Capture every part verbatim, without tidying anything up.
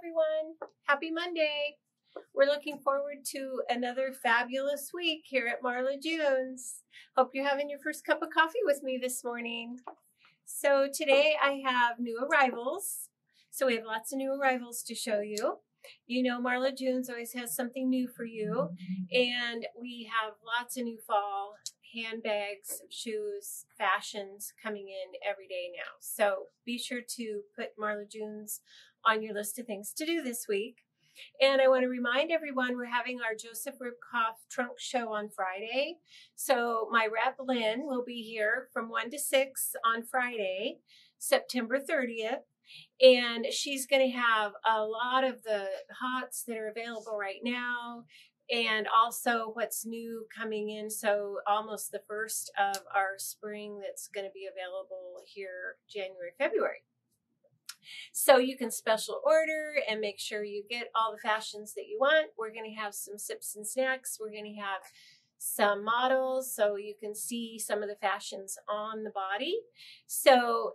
everyone. Happy Monday. We're looking forward to another fabulous week here at Marla June's. Hope you're having your first cup of coffee with me this morning. So today I have new arrivals. So we have lots of new arrivals to show you. You know, Marla June's always has something new for you. And we have lots of new fall handbags, shoes, fashions coming in every day now. So be sure to put Marla June's on your list of things to do this week. And I want to remind everyone we're having our Joseph Ribkoff trunk show on Friday. So my rep Lynn will be here from one to six on Friday, September thirtieth. And she's going to have a lot of the hots that are available right now, and also what's new coming in. So almost the first of our spring that's going to be available here January, February. So you can special order and make sure you get all the fashions that you want. We're going to have some sips and snacks. We're going to have some models so you can see some of the fashions on the body. So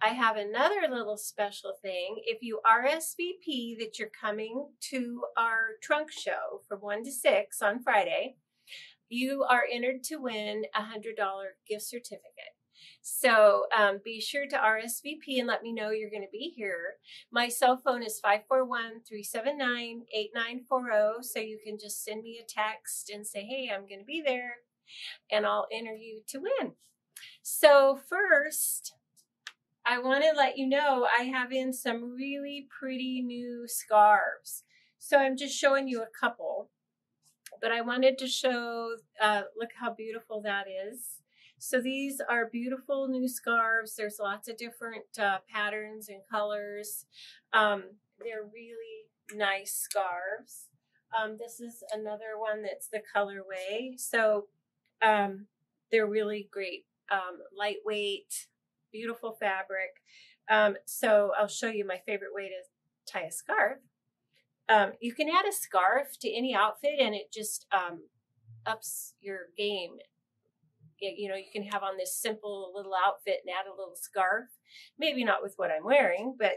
I have another little special thing. If you R S V P that you're coming to our trunk show from one to six on Friday, you are entered to win a one hundred dollar gift certificate. So um, be sure to R S V P and let me know you're going to be here. My cell phone is five four one, three seven nine, eight nine four zero. So you can just send me a text and say, hey, I'm going to be there, and I'll enter you to win. So first, I want to let you know I have in some really pretty new scarves. So I'm just showing you a couple, but I wanted to show, uh, look how beautiful that is. So these are beautiful new scarves. There's lots of different uh, patterns and colors. Um, they're really nice scarves. Um, this is another one that's the colorway. So um, they're really great, um, lightweight, beautiful fabric. Um, so I'll show you my favorite way to tie a scarf. Um, you can add a scarf to any outfit and it just um, ups your game. It, you know, you can have on this simple little outfit and add a little scarf, maybe not with what I'm wearing, but,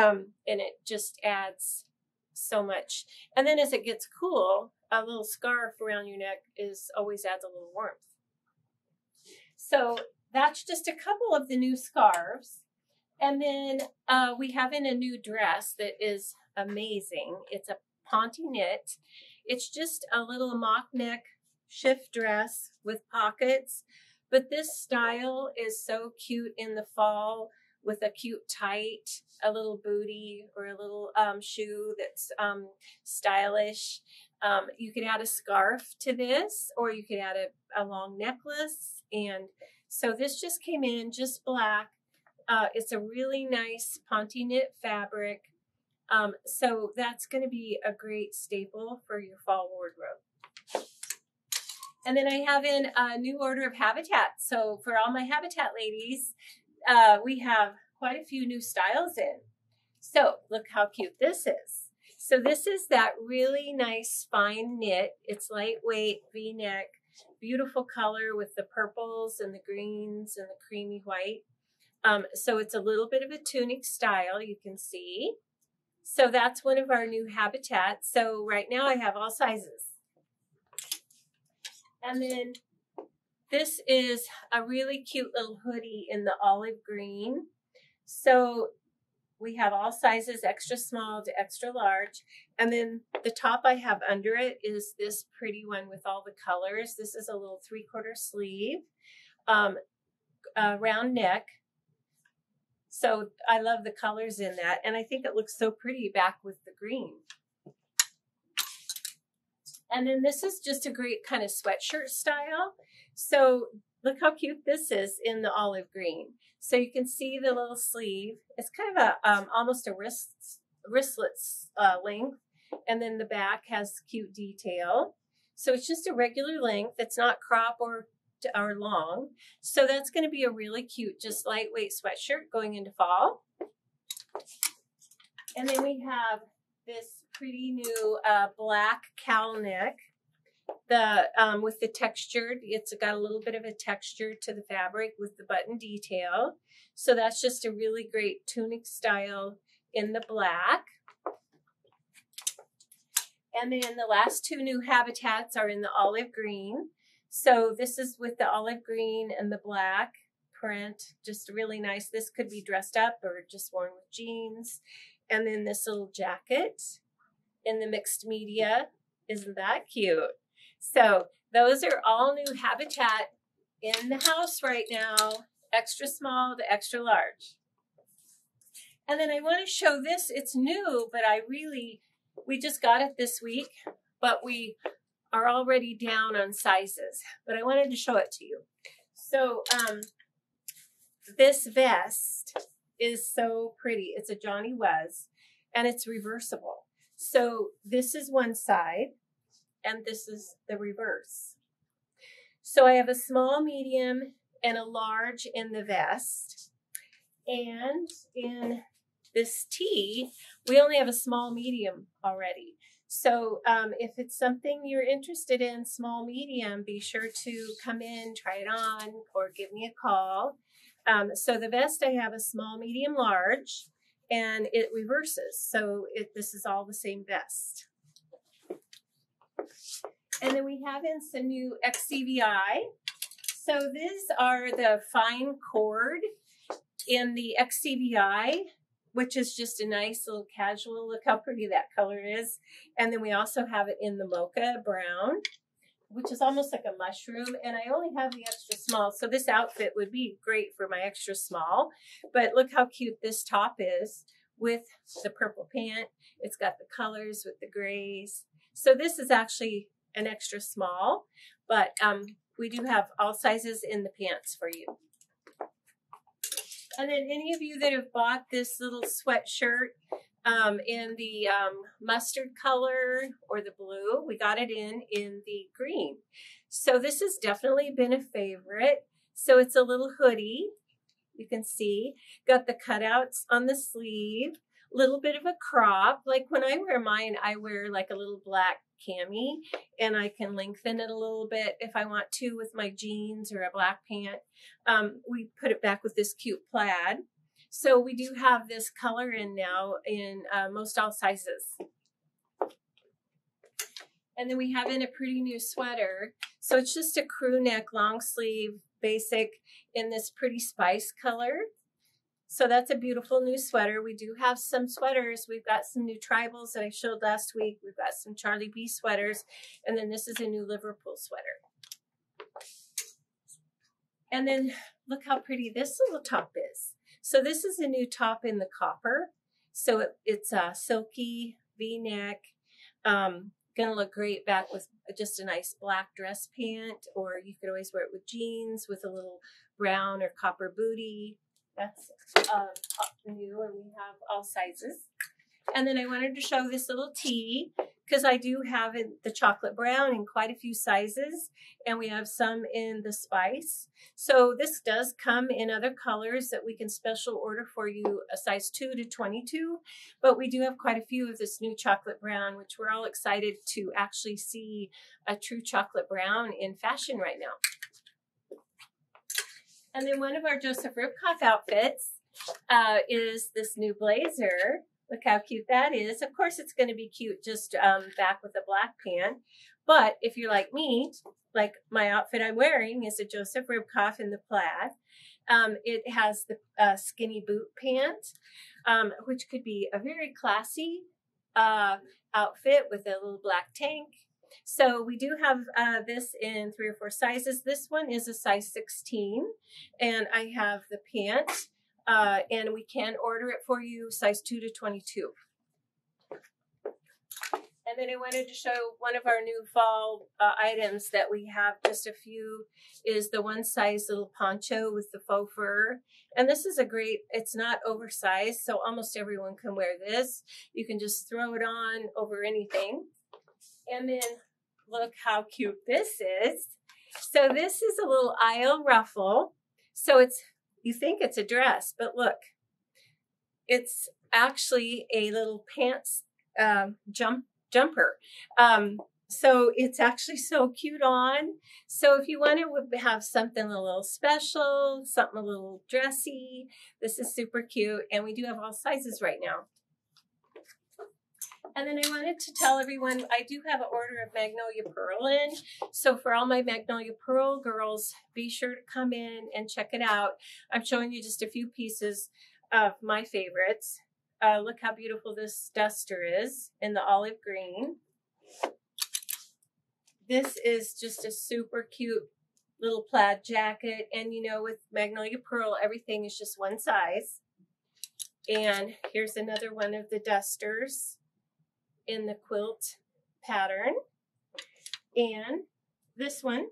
um, and it just adds so much. And then as it gets cool, a little scarf around your neck is always adds a little warmth. So that's just a couple of the new scarves. And then uh, we have in a new dress that is amazing. It's a ponte knit. It's just a little mock neck shift dress with pockets. But this style is so cute in the fall with a cute tight, a little booty, or a little um, shoe that's um, stylish. Um, you could add a scarf to this, or you could add a, a long necklace. And so this just came in, just black. Uh, it's a really nice ponte knit fabric. Um, so that's going to be a great staple for your fall wardrobe. And then I have in a new order of Habitat. So for all my Habitat ladies, uh, we have quite a few new styles in. So look how cute this is. So this is that really nice spine knit. It's lightweight V-neck. Beautiful color with the purples and the greens and the creamy white. Um, so it's a little bit of a tunic style, you can see. So that's one of our new habitats. So right now I have all sizes. And then this is a really cute little hoodie in the olive green. So we have all sizes, extra small to extra large. And then the top I have under it is this pretty one with all the colors. This is a little three quarter sleeve, um, uh, round neck. So I love the colors in that. And I think it looks so pretty back with the green. And then this is just a great kind of sweatshirt style. So look how cute this is in the olive green. So you can see the little sleeve. It's kind of a um, almost a wrist, wristlet uh, length. And then the back has cute detail. So it's just a regular length. It's not crop or, or long. So that's going to be a really cute, just lightweight sweatshirt going into fall. And then we have this pretty new uh, black cowl neck. The um, with the textured, it's got a little bit of a texture to the fabric with the button detail. So that's just a really great tunic style in the black. And then the last two new habitats are in the olive green. So this is with the olive green and the black print, just really nice. This could be dressed up or just worn with jeans. And then this little jacket in the mixed media. Isn't that cute? So those are all new habitat in the house right now, extra small to extra large. And then I want to show this. It's new, but I really, we just got it this week, but we are already down on sizes, but I wanted to show it to you. So um, this vest is so pretty. It's a Johnny Was, and it's reversible. So this is one side, and this is the reverse. So I have a small, medium, and a large in the vest. And in this tee, we only have a small, medium already. So um, if it's something you're interested in, small, medium, be sure to come in, try it on, or give me a call. Um, so the vest, I have a small, medium, large, and it reverses. So it, this is all the same vest. And then we have in some new X C V I. So these are the fine cord in the X C V I, which is just a nice little casual look, how pretty that color is. And then we also have it in the mocha brown, which is almost like a mushroom. And I only have the extra small. So this outfit would be great for my extra small, but look how cute this top is with the purple pant. It's got the colors with the grays. So this is actually an extra small, but um, we do have all sizes in the pants for you. And then any of you that have bought this little sweatshirt um, in the um, mustard color or the blue, we got it in in the green. So this has definitely been a favorite. So it's a little hoodie. You can see, got the cutouts on the sleeve, little bit of a crop. Like when I wear mine, I wear like a little black cami, and I can lengthen it a little bit if I want to with my jeans or a black pant. Um, we put it back with this cute plaid. So we do have this color in now in uh, most all sizes. And then we have in a pretty new sweater. So it's just a crew neck, long sleeve, basic in this pretty spice color. So that's a beautiful new sweater. We do have some sweaters. We've got some new tribals that I showed last week. We've got some Charlie B sweaters. And then this is a new Liverpool sweater. And then look how pretty this little top is. So this is a new top in the copper. So it, it's a silky V-neck. Um, gonna look great back with just a nice black dress pant, or you could always wear it with jeans with a little brown or copper bootie. That's uh, new, and we have all sizes. And then I wanted to show this little tee because I do have it, the chocolate brown, in quite a few sizes, and we have some in the spice. So this does come in other colors that we can special order for you, a size two to twenty-two, but we do have quite a few of this new chocolate brown, which we're all excited to actually see a true chocolate brown in fashion right now. And then one of our Joseph Ribkoff outfits uh, is this new blazer. Look how cute that is. Of course, it's going to be cute just um, back with a black pant. But if you're like me, like my outfit I'm wearing is a Joseph Ribkoff in the plaid. Um, it has the uh, skinny boot pant, um, which could be a very classy uh, outfit with a little black tank. So we do have uh, this in three or four sizes. This one is a size sixteen, and I have the pant, uh, and we can order it for you size two to twenty-two. And then I wanted to show one of our new fall uh, items that we have, just a few, is the one size little poncho with the faux fur. And this is a great, it's not oversized, so almost everyone can wear this. You can just throw it on over anything. And then look how cute this is. So this is a little aisle ruffle. So it's, you think it's a dress, but look, it's actually a little pants um, jump jumper. Um, so it's actually so cute on. So if you want to have something a little special, something a little dressy, this is super cute. And we do have all sizes right now. And then I wanted to tell everyone, I do have an order of Magnolia Pearl in. So for all my Magnolia Pearl girls, be sure to come in and check it out. I'm showing you just a few pieces of my favorites. Uh, look how beautiful this duster is in the olive green. This is just a super cute little plaid jacket. And you know, with Magnolia Pearl, everything is just one size. And here's another one of the dusters in the quilt pattern. And this one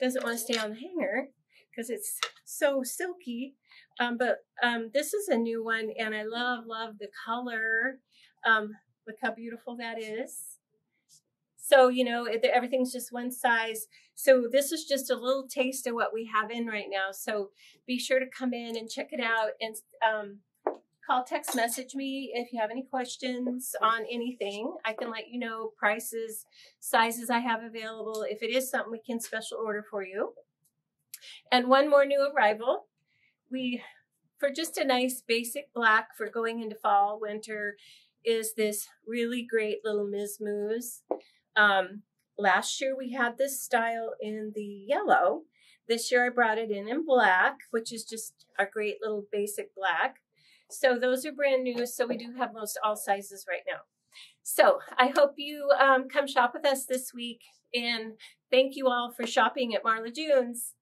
doesn't want to stay on the hanger because it's so silky. Um, but um, this is a new one, and I love, love the color. Um, look how beautiful that is. So, you know, it, everything's just one size. So this is just a little taste of what we have in right now. So be sure to come in and check it out, and um, call, text, message me if you have any questions on anything. I can let you know prices, sizes I have available. If it is something, we can special order for you. And one more new arrival. We, for just a nice basic black for going into fall, winter, is this really great little Miz Moose. Um, last year we had this style in the yellow. This year I brought it in in black, which is just our great little basic black. So those are brand new. So we do have most all sizes right now. So I hope you um, come shop with us this week, and thank you all for shopping at Marla June's.